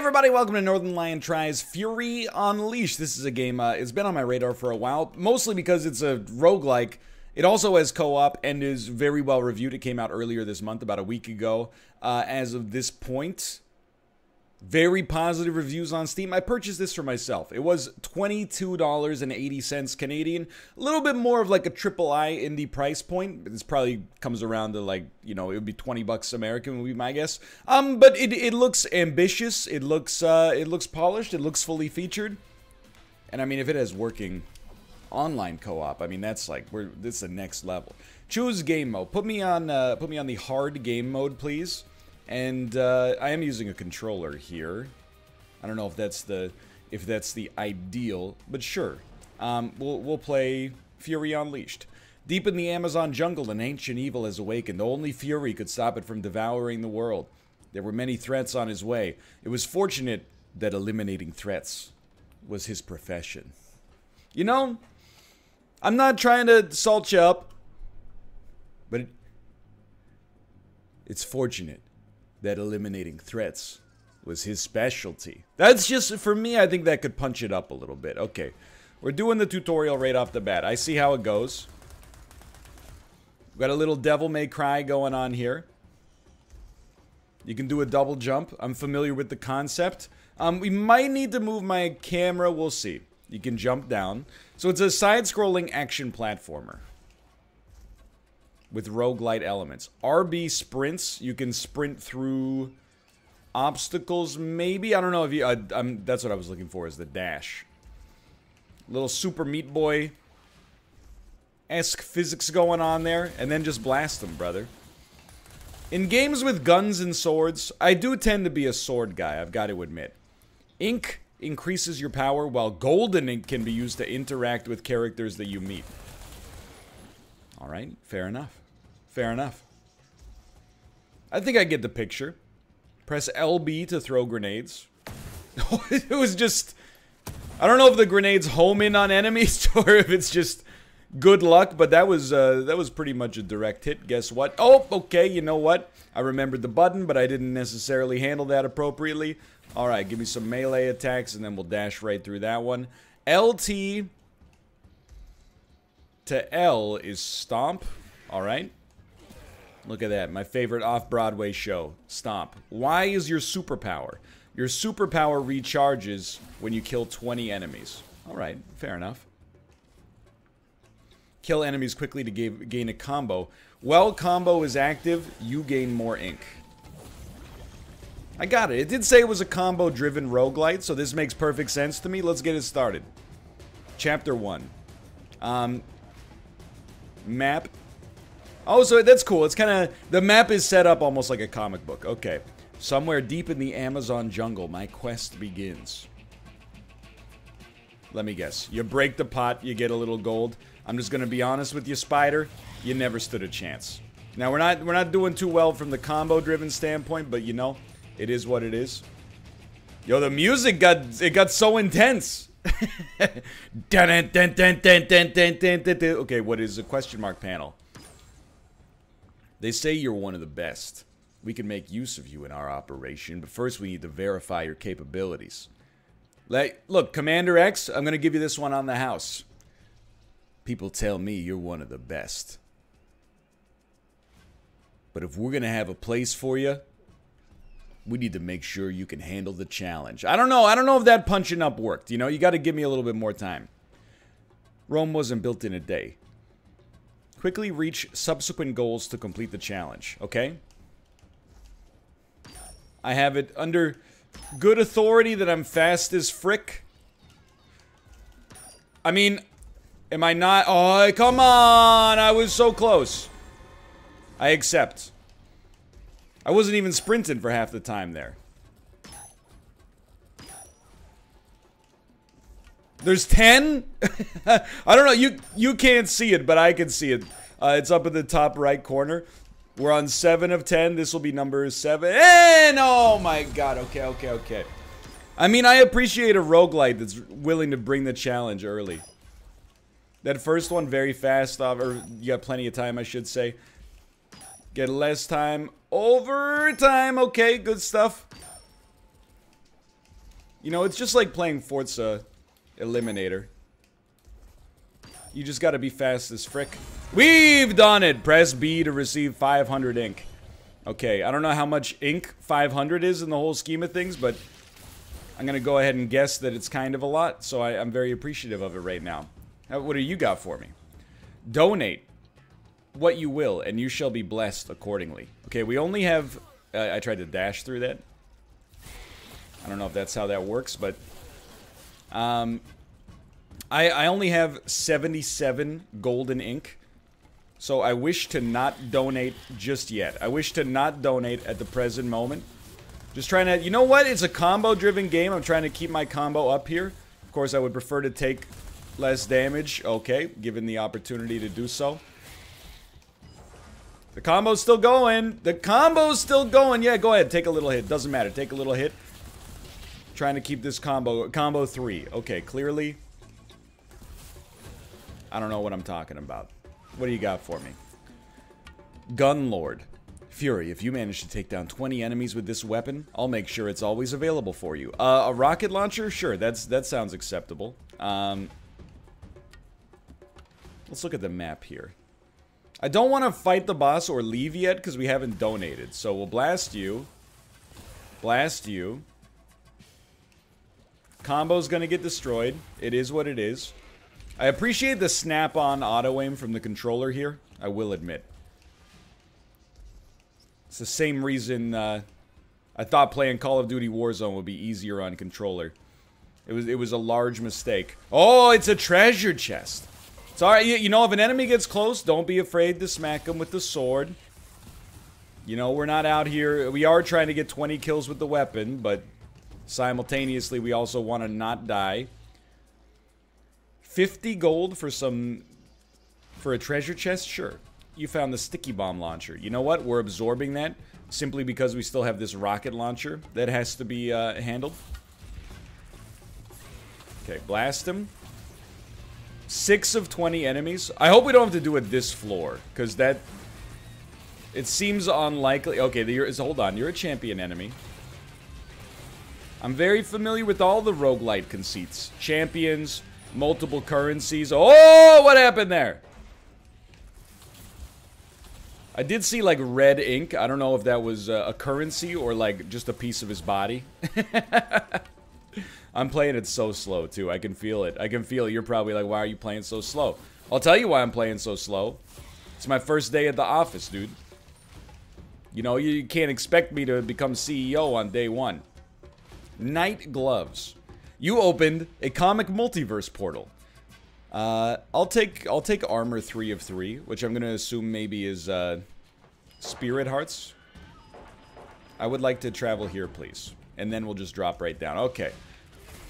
everybody, welcome to Northern Lion Tries Fury Unleashed. This is a game, it's been on my radar for a while, mostly because it's a roguelike. It also has co-op and is very well reviewed. It came out earlier this month, about a week ago. As of this point, very positive reviews on Steam. I purchased this for myself. It was $22.80 Canadian. A little bit more of like a triple I indie price point. This probably comes around to like, you know, it would be 20 bucks American would be my guess. But it looks ambitious. It looks polished. It looks fully featured. And I mean, if it has working online co-op, I mean, that's like, this is the next level. Choose game mode. Put me on the hard game mode, please. And I am using a controller here. I don't know if that's the ideal, but sure. We'll play Fury Unleashed. Deep in the Amazon jungle, an ancient evil has awakened. Only fury could stop it from devouring the world. There were many threats on his way. It was fortunate that eliminating threats was his profession. You know, I'm not trying to salt you up, but it's fortunate that eliminating threats was his specialty. That's just, for me, I think that could punch it up a little bit. Okay, we're doing the tutorial right off the bat. I see how it goes. We've got a little Devil May Cry going on here. You can do a double jump. I'm familiar with the concept. We might need to move my camera. We'll see. You can jump down. So it's a side-scrolling action platformer with roguelite elements. RB sprints. You can sprint through obstacles, maybe. I don't know if you... that's what I was looking for, is the dash. Little Super Meat Boy-esque physics going on there. And then just blast them, brother. In games with guns and swords, I do tend to be a sword guy, I've got to admit. Ink increases your power, while golden ink can be used to interact with characters that you meet. Alright, fair enough. Fair enough. I think I get the picture. Press LB to throw grenades. It was just... I don't know if the grenades home in on enemies or if it's just good luck, but that was pretty much a direct hit. Guess what? Oh, okay, you know what? I remembered the button, but I didn't necessarily handle that appropriately. Alright, give me some melee attacks, and then we'll dash right through that one. LT... to L is stomp. Alright. Look at that. My favorite off-Broadway show. Stomp. Y is your superpower. Your superpower recharges when you kill 20 enemies. Alright. Fair enough. Kill enemies quickly to gain a combo. While combo is active, you gain more ink. I got it. It did say it was a combo-driven roguelite, so this makes perfect sense to me. Let's get it started. Chapter 1. Map. Oh, so that's cool. It's kind of... the map is set up almost like a comic book. Okay. Somewhere deep in the Amazon jungle, my quest begins. Let me guess. You break the pot, you get a little gold. I'm just going to be honest with you, Spider. You never stood a chance. Now, we're not doing too well from the combo-driven standpoint, but you know, it is what it is. Yo, the music got so intense. Okay, what is the question mark panel? They say you're one of the best. We can make use of you in our operation, but first we need to verify your capabilities. Like, look, Commander X, I'm gonna give you this one on the house. People tell me you're one of the best. But if we're gonna have a place for you, we need to make sure you can handle the challenge. I don't know. I don't know if that punching up worked. You know, you got to give me a little bit more time. Rome wasn't built in a day. Quickly reach subsequent goals to complete the challenge. Okay? I have it under good authority that I'm fast as frick. I mean, am I not? Oh, come on. I was so close. I accept. I wasn't even sprinting for half the time there. There's 10? I don't know. You can't see it, but I can see it. It's up in the top right corner. We're on 7 of 10. This will be number 7. And oh my god. Okay, okay, okay. I mean, I appreciate a roguelite that's willing to bring the challenge early. That first one, very fast. Or you got plenty of time, I should say. Get less time. Overtime. Okay, good stuff. You know, it's just like playing Forza Eliminator. You just gotta be fast as frick. We've done it! Press B to receive 500 ink. Okay, I don't know how much ink 500 is in the whole scheme of things, but I'm gonna go ahead and guess that it's kind of a lot, so I'm very appreciative of it right now. What do you got for me? Donate what you will, and you shall be blessed accordingly. Okay, we only have... I tried to dash through that. I don't know if that's how that works, but... I only have 77 golden ink, so I wish to not donate just yet. I wish to not donate at the present moment. Just trying to, you know what? It's a combo-driven game. I'm trying to keep my combo up here. Of course, I would prefer to take less damage. Okay, given the opportunity to do so. The combo's still going. The combo's still going. Yeah, go ahead. Take a little hit. Doesn't matter. Take a little hit. Trying to keep this combo. Combo 3. Okay, clearly... I don't know what I'm talking about. What do you got for me? Gunlord. Fury, if you manage to take down 20 enemies with this weapon, I'll make sure it's always available for you. A rocket launcher? Sure, that sounds acceptable. Let's look at the map here. I don't want to fight the boss or leave yet because we haven't donated. So we'll blast you. Blast you. Combo's going to get destroyed. It is what it is. I appreciate the snap-on auto-aim from the controller here, I will admit. It's the same reason I thought playing Call of Duty Warzone would be easier on controller. It was a large mistake. Oh, it's a treasure chest! It's alright, you know, if an enemy gets close, don't be afraid to smack them with the sword. You know, we're not out here, we are trying to get 20 kills with the weapon, but simultaneously we also want to not die. 50 gold for a treasure chest? Sure. You found the sticky bomb launcher. You know what? We're absorbing that simply because we still have this rocket launcher that has to be handled. Okay, blast him. 6 of 20 enemies. I hope we don't have to do it this floor, because that... It seems unlikely. Okay, hold on. You're a champion enemy. I'm very familiar with all the roguelite conceits. Champions... multiple currencies. Oh, what happened there? I did see, like, red ink. I don't know if that was a currency or, like, just a piece of his body. I'm playing it so slow, too. I can feel it. I can feel it. You're probably like, why are you playing so slow? I'll tell you why I'm playing so slow. It's my first day at the office, dude. You know, you can't expect me to become CEO on day one. Night gloves. You opened a comic multiverse portal. I'll take armor 3 of 3, which I'm gonna assume maybe is spirit hearts. I would like to travel here, please, and then we'll just drop right down. Okay,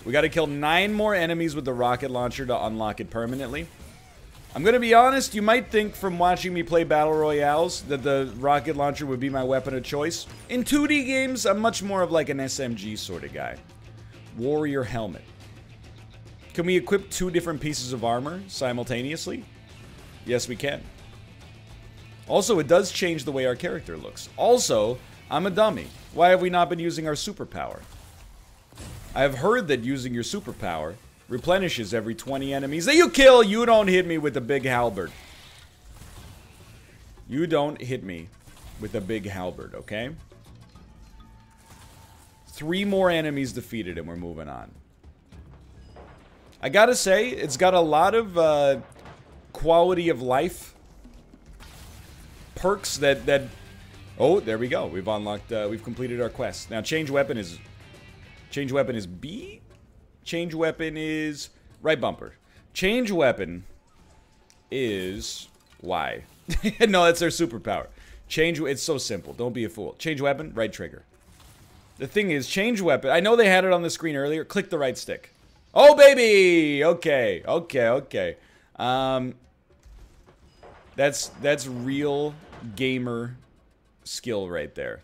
we got to kill 9 more enemies with the rocket launcher to unlock it permanently. I'm gonna be honest. You might think from watching me play battle royales that the rocket launcher would be my weapon of choice. In 2D games, I'm much more of like an SMG sort of guy. Warrior helmet. Can we equip 2 different pieces of armor simultaneously? Yes, we can. Also, it does change the way our character looks. Also, I'm a dummy. Why have we not been using our superpower? I have heard that using your superpower replenishes every 20 enemies that you kill. You don't hit me with a big halberd. You don't hit me with a big halberd, okay? 3 more enemies defeated, and we're moving on. I gotta say, it's got a lot of quality of life perks that... Oh, there we go. We've unlocked... we've completed our quest. Now, change weapon is... Change weapon is B? Change weapon is... Right bumper. Change weapon is... Y. No, that's their superpower. Change... It's so simple. Don't be a fool. Change weapon, right trigger. The thing is, change weapon. I know they had it on the screen earlier. Click the right stick. Oh, baby! Okay, okay, okay. That's real gamer skill right there.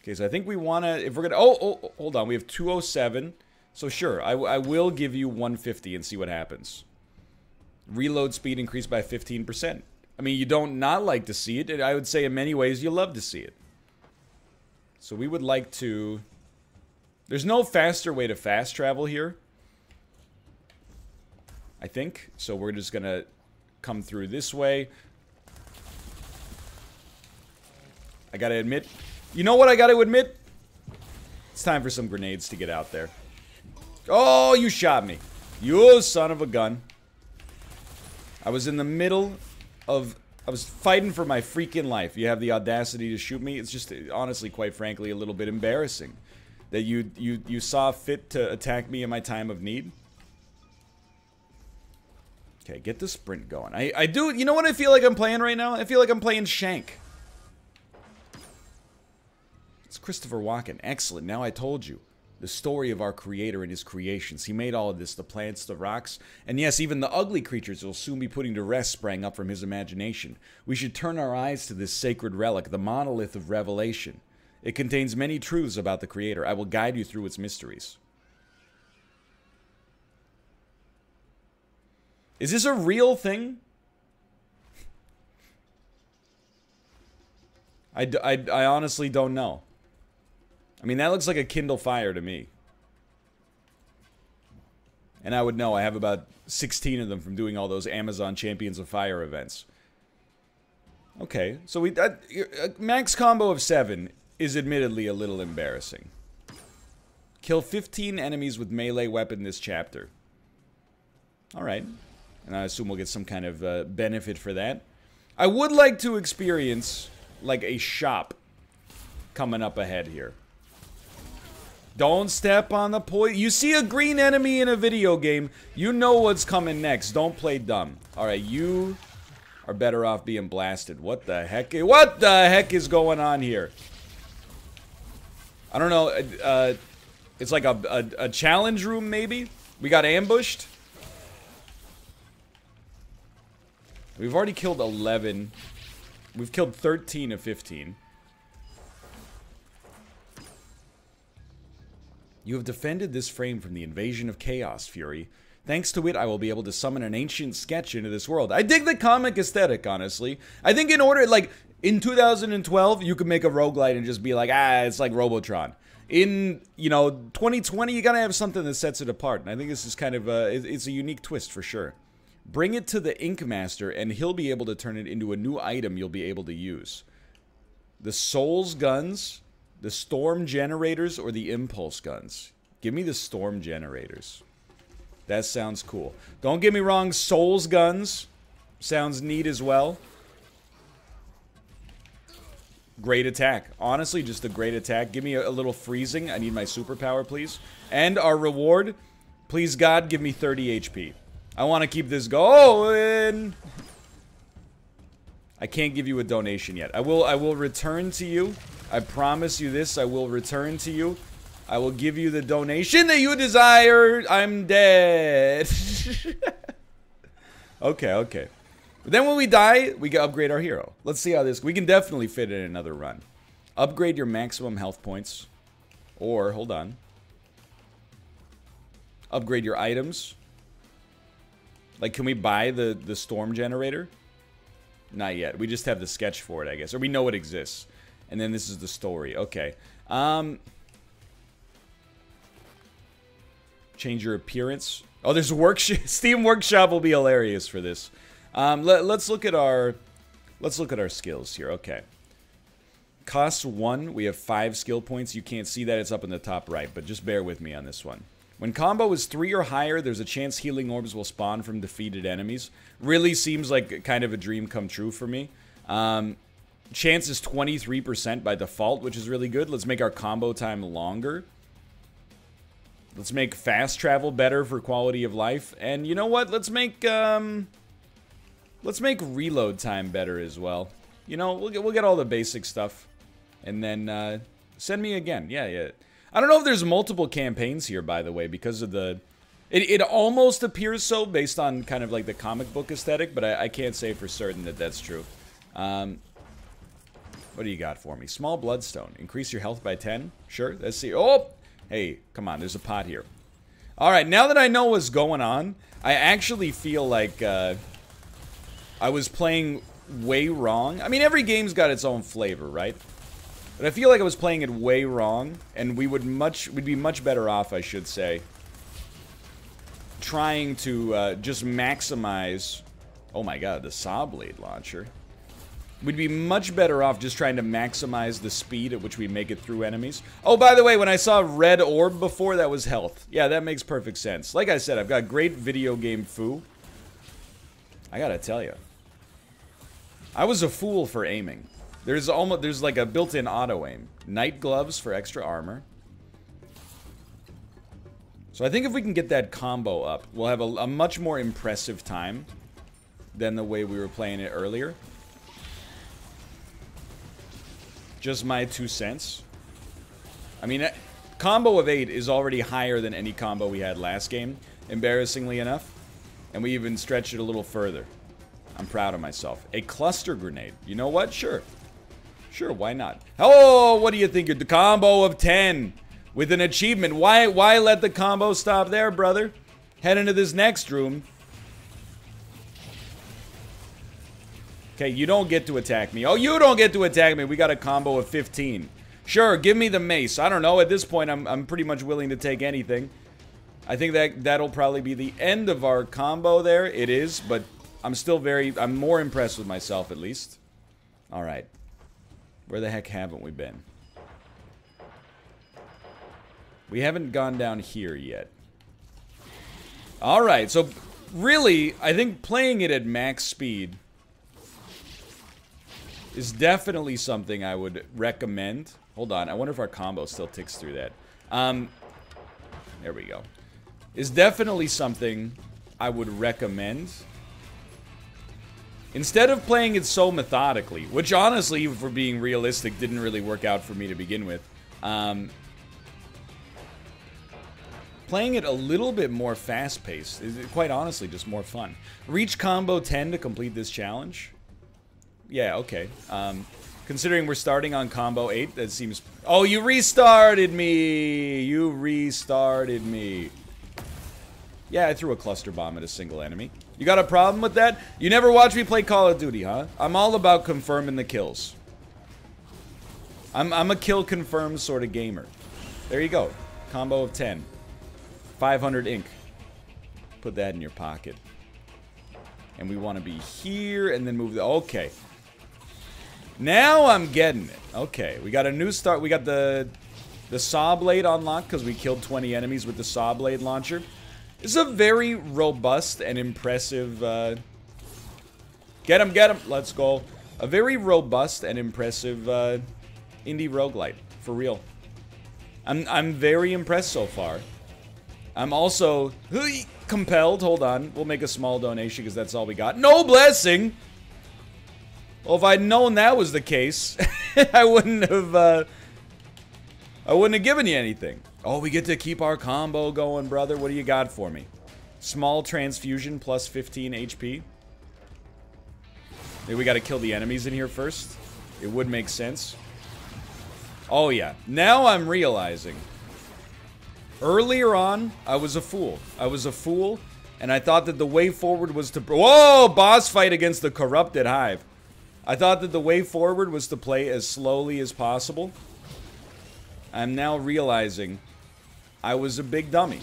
Okay, so I think we want to... If we're going to... Oh, hold on. We have 207. So, sure. I will give you 150 and see what happens. Reload speed increased by 15%. I mean, you don't not like to see it. I would say in many ways you love to see it. So we would like to There's no faster way to fast travel here, I think. So we're just gonna come through this way. I gotta admit... You know what I gotta admit? It's time for some grenades to get out there. Oh, you shot me. You son of a gun. I was in the middle of... I was fighting for my freaking life. You have the audacity to shoot me. It's just, honestly, quite frankly, a little bit embarrassing that you saw fit to attack me in my time of need. Okay, get the sprint going. I do... You know what I feel like I'm playing right now? I feel like I'm playing Shank. It's Christopher Walken. Excellent. Now I told you. The story of our creator and his creations. He made all of this, the plants, the rocks, and yes, even the ugly creatures he'll soon be putting to rest sprang up from his imagination. We should turn our eyes to this sacred relic, the monolith of revelation. It contains many truths about the creator. I will guide you through its mysteries. Is this a real thing? I honestly don't know. I mean, that looks like a Kindle Fire to me. And I would know. I have about 16 of them from doing all those Amazon Champions of Fire events. Okay, so we... max combo of 7 is admittedly a little embarrassing. Kill 15 enemies with melee weapon this chapter. Alright. And I assume we'll get some kind of benefit for that. I would like to experience, like, a shop coming up ahead here. Don't step on the poison. You see a green enemy in a video game, you know what's coming next. Don't play dumb. Alright, you are better off being blasted. What the heck? What the heck is going on here? I don't know. It's like a challenge room, maybe? We got ambushed? We've already killed 11. We've killed 13 of 15. You have defended this frame from the invasion of chaos, Fury. Thanks to it, I will be able to summon an ancient sketch into this world. I dig the comic aesthetic, honestly. I think in order, like, in 2012, you could make a roguelite and just be like, ah, it's like Robotron. In, you know, 2020, you gotta have something that sets it apart. And I think this is kind of a, it's a unique twist for sure. Bring it to the Ink Master, and he'll be able to turn it into a new item you'll be able to use. The Soul's Guns... The storm generators or the impulse guns? Give me the storm generators. That sounds cool. Don't get me wrong, Soul's guns sounds neat as well. Great attack. Honestly, just a great attack. Give me a little freezing. I need my superpower, please. And our reward. Please, God, give me 30 HP. I want to keep this going. I can't give you a donation yet. I will return to you. I promise you this, I will return to you. I will give you the donation that you desire. I'm dead. Okay, okay. But then when we die, we can upgrade our hero. Let's see how this... We can definitely fit in another run. Upgrade your maximum health points. Or, hold on. Upgrade your items. Like, can we buy the storm generator? Not yet. We just have the sketch for it, I guess. Or we know it exists. And then this is the story. Okay. Change your appearance. Oh, there's a workshop. Steam Workshop will be hilarious for this. Let's look at our... Let's look at our skills here. Okay. Costs 1. We have 5 skill points. You can't see that. It's up in the top right. But just bear with me on this one. When combo is 3 or higher, there's a chance healing orbs will spawn from defeated enemies. Really seems like kind of a dream come true for me. Chance is 23% by default, which is really good. Let's make our combo time longer. Let's make fast travel better for quality of life. And you know what? Let's make reload time better as well. You know, we'll get all the basic stuff. And then send me again. Yeah. I don't know if there's multiple campaigns here, by the way, because of the... It almost appears so based on kind of like the comic book aesthetic, but I can't say for certain that that's true. What do you got for me? Small bloodstone. Increase your health by 10. Sure. Let's see. Oh! Hey, come on. There's a pot here. Alright, now that I know what's going on, I actually feel like I was playing way wrong. I mean, every game's got its own flavor, right? But I feel like I was playing it way wrong, and we'd be much better off, I should say, trying to just maximize. Oh my god, the saw blade launcher. We'd be much better off just trying to maximize the speed at which we make it through enemies. Oh, by the way, when I saw red orb before, that was health. Yeah, that makes perfect sense. Like I said, I've got great video game foo. I gotta tell you, I was a fool for aiming. There's like a built-in auto aim. Night gloves for extra armor. So I think if we can get that combo up, we'll have a much more impressive time than the way we were playing it earlier. Just my 2 cents. I mean, combo of 8 is already higher than any combo we had last game, embarrassingly enough. And we even stretched it a little further. I'm proud of myself. A cluster grenade. You know what? Sure. Sure, why not? Oh, what do you think? The combo of 10 with an achievement. Why let the combo stop there, brother? Head into this next room. Okay, you don't get to attack me. Oh, you don't get to attack me. We got a combo of 15. Sure, give me the mace. I don't know. At this point, I'm pretty much willing to take anything. I think that'll probably be the end of our combo there. It is, but I'm more impressed with myself, at least. Alright. Where the heck haven't we been? We haven't gone down here yet. Alright, so really, I think playing it at max speed is definitely something I would recommend. Hold on, I wonder if our combo still ticks through that. There we go. Is definitely something I would recommend. Instead of playing it so methodically, which honestly, for being realistic, didn't really work out for me to begin with. Playing it a little bit more fast-paced is, quite honestly, just more fun. Reach combo 10 to complete this challenge. Yeah, okay. Considering we're starting on combo 8, that seems... Oh, you restarted me! You restarted me. Yeah, I threw a cluster bomb at a single enemy. You got a problem with that? You never watch me play Call of Duty, huh? I'm all about confirming the kills. I'm a kill confirm sort of gamer. There you go. Combo of 10. 500 ink. Put that in your pocket. And we want to be here and then move the... Okay. Now I'm getting it. Okay, we got a new start. We got the saw blade unlocked because we killed 20 enemies with the saw blade launcher. It's a very robust and impressive... Get him, get him. Let's go. A very robust and impressive indie roguelite. For real. I'm very impressed so far. I'm also... compelled. Hold on. We'll make a small donation because that's all we got. No blessing! Well, if I'd known that was the case, I wouldn't have given you anything. Oh, we get to keep our combo going, brother. What do you got for me? Small transfusion plus 15 HP. Maybe we gotta kill the enemies in here first. It would make sense. Oh, yeah. Now I'm realizing. Earlier on, I was a fool. I was a fool, and I thought that the way forward was to... Whoa! Boss fight against the corrupted hive. I thought that the way forward was to play as slowly as possible. I'm now realizing I was a big dummy.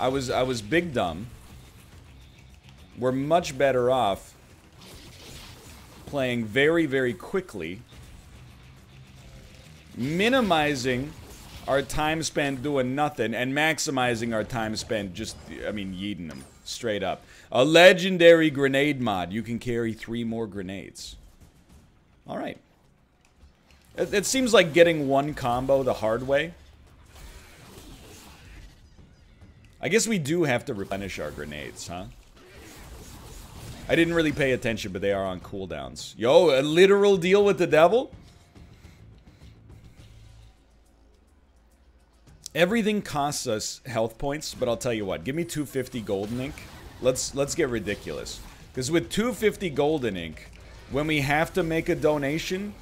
I was big dumb. We're much better off playing very, very quickly, minimizing our time spent doing nothing and maximizing our time spent just, I mean, yeeting them straight up. A legendary grenade mod. You can carry 3 more grenades. All right. It seems like getting one combo the hard way. I guess we do have to replenish our grenades, huh? I didn't really pay attention, but they are on cooldowns. Yo, a literal deal with the devil? Everything costs us health points, but I'll tell you what. Give me 250 golden ink. Let's get ridiculous. Because with 250 golden ink, when we have to make a donation...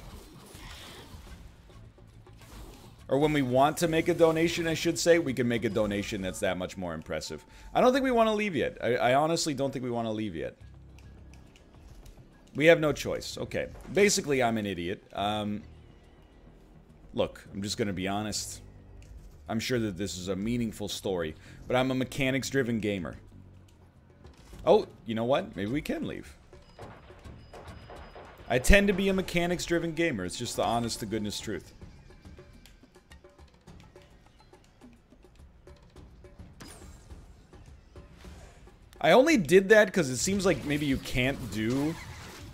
Or when we want to make a donation, I should say, we can make a donation that's that much more impressive. I don't think we want to leave yet. I honestly don't think we want to leave yet. We have no choice. Okay. Basically, I'm an idiot. Look, I'm just going to be honest. I'm sure that this is a meaningful story, but I'm a mechanics-driven gamer. Oh, you know what? Maybe we can leave. I tend to be a mechanics-driven gamer. It's just the honest-to-goodness truth. I only did that because it seems like maybe you can't do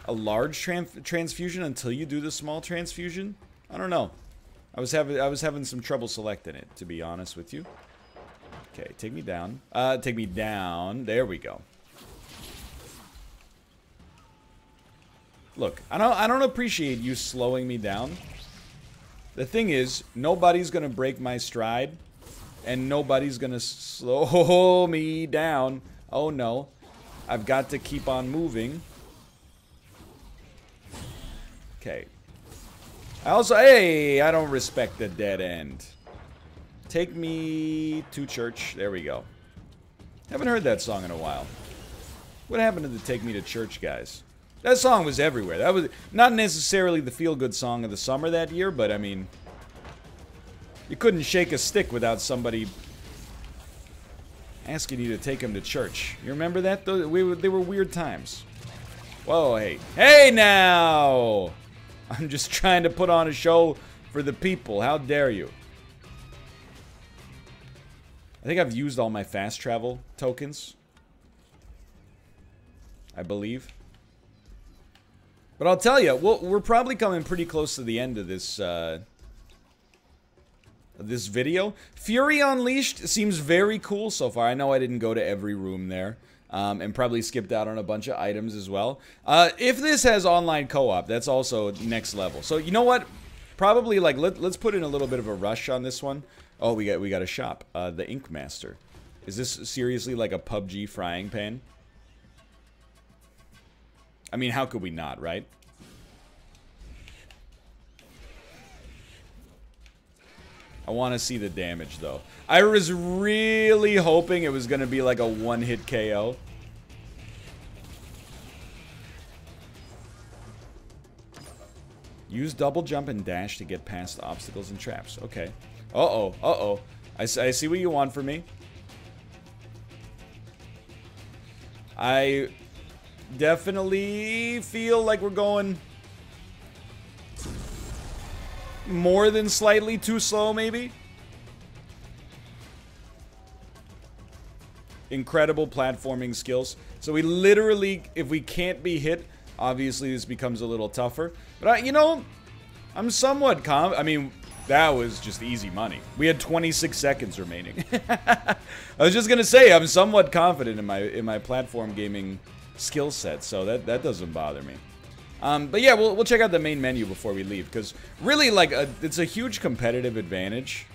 a large transfusion until you do the small transfusion. I don't know. I was having some trouble selecting it, to be honest with you. Okay, take me down. Take me down. There we go. Look, I don't appreciate you slowing me down. The thing is, nobody's gonna break my stride, and nobody's gonna slow me down. Oh no, I've got to keep on moving. Okay. I also, hey, I don't respect the dead end. Take me to church. There we go. Haven't heard that song in a while. What happened to the Take Me to Church guys? That song was everywhere. That was not necessarily the feel-good song of the summer that year, but I mean, you couldn't shake a stick without somebody asking you to take him to church. You remember that? They were weird times. Whoa, hey. Hey now! I'm just trying to put on a show for the people. How dare you? I think I've used all my fast travel tokens. I believe. But I'll tell you, we're probably coming pretty close to the end of this, this video. Fury Unleashed seems very cool so far. I know I didn't go to every room there, and probably skipped out on a bunch of items as well. If this has online co-op, that's also next level. So you know what? Probably like let's put in a little bit of a rush on this one. Oh, we got a shop. The Ink Master. Is this seriously like a PUBG frying pan? I mean, how could we not, right? I want to see the damage, though. I was really hoping it was going to be like a one-hit KO. Use double jump and dash to get past obstacles and traps. Okay. Uh-oh. Uh-oh. I see what you want from me. I definitely feel like we're going more than slightly too slow, maybe. Incredible platforming skills. So we literally, if we can't be hit, obviously this becomes a little tougher. But, you know, I'm somewhat calm. I mean, that was just easy money. We had 26 seconds remaining. I was just going to say, I'm somewhat confident in my platform gaming skill set. So that doesn't bother me. But yeah, we'll check out the main menu before we leave, because really, like, it's a huge competitive advantage.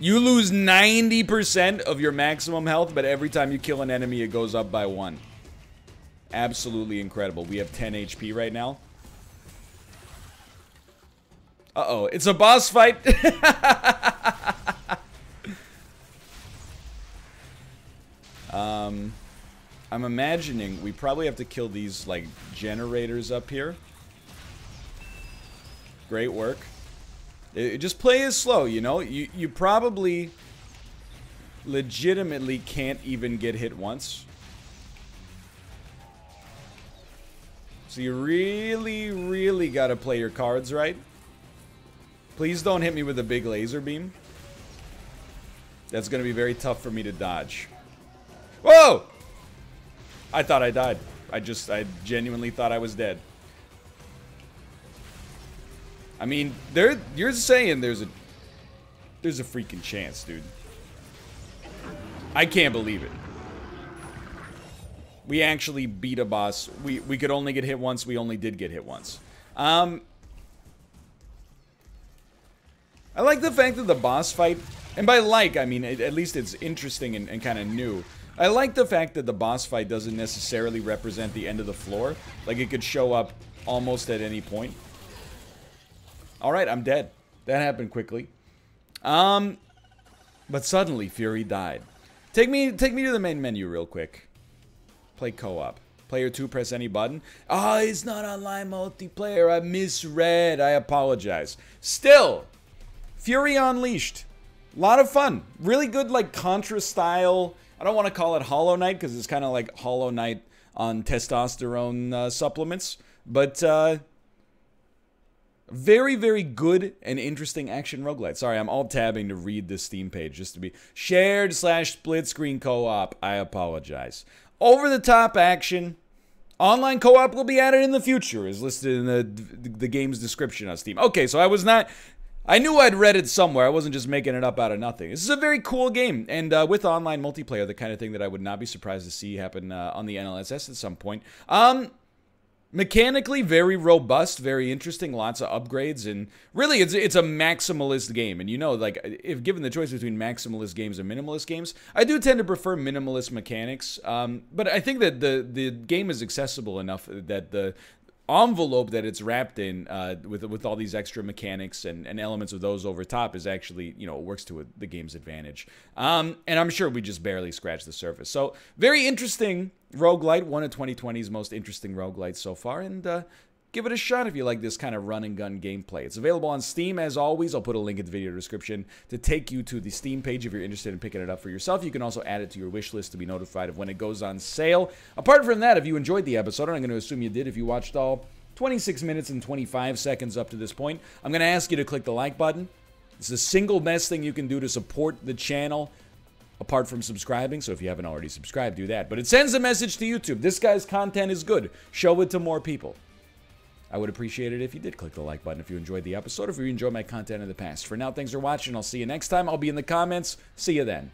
You lose 90% of your maximum health, but every time you kill an enemy, it goes up by 1. Absolutely incredible. We have 10 HP right now. Uh-oh, it's a boss fight! I'm imagining we probably have to kill these, like, generators up here. Great work. Just play as slow, you know? You probably legitimately can't even get hit once. So you really, really gotta play your cards right. Please don't hit me with a big laser beam. That's gonna be very tough for me to dodge. Whoa! I thought I died. I genuinely thought I was dead. I mean, you're saying there's a freaking chance, dude. I can't believe it. We actually beat a boss. We could only get hit once. We only did get hit once. I like the fact that the boss fight, and by like, I mean, at least it's interesting and kind of new. I like the fact that the boss fight doesn't necessarily represent the end of the floor. Like, it could show up almost at any point. Alright, I'm dead. That happened quickly. But suddenly, Fury died. Take me to the main menu real quick. Play co-op. Player 2, press any button. Ah, oh, it's not online multiplayer. I misread. I apologize. Still, Fury Unleashed. A lot of fun. Really good, like, Contra style. I don't want to call it Hollow Knight because it's kind of like Hollow Knight on testosterone supplements. But, very, very good and interesting action roguelite. Sorry, I'm alt-tabbing to read this Steam page just to be... Shared / split screen co-op. I apologize. Over-the-top action. Online co-op will be added in the future, is listed in the game's description on Steam. Okay, so I was not... I knew I'd read it somewhere. I wasn't just making it up out of nothing. This is a very cool game. And with online multiplayer, the kind of thing that I would not be surprised to see happen on the NLSS at some point. Mechanically, very robust, very interesting, lots of upgrades, and really, it's a maximalist game. And you know, like, if given the choice between maximalist games and minimalist games, I do tend to prefer minimalist mechanics, but I think that the game is accessible enough that the envelope that it's wrapped in with all these extra mechanics and elements of those over top is actually, you know, works to the game's advantage. And I'm sure we just barely scratched the surface. So very interesting roguelite, one of 2020's most interesting roguelites so far. And give it a shot if you like this kind of run and gun gameplay. It's available on Steam as always. I'll put a link in the video description to take you to the Steam page if you're interested in picking it up for yourself. You can also add it to your wish list to be notified of when it goes on sale. Apart from that, if you enjoyed the episode, and I'm going to assume you did if you watched all 26 minutes and 25 seconds up to this point, I'm going to ask you to click the like button. It's the single best thing you can do to support the channel. Apart from subscribing, so if you haven't already subscribed, do that. But it sends a message to YouTube. This guy's content is good. Show it to more people. I would appreciate it if you did click the like button if you enjoyed the episode, if you enjoyed my content in the past. For now, thanks for watching. I'll see you next time. I'll be in the comments. See you then.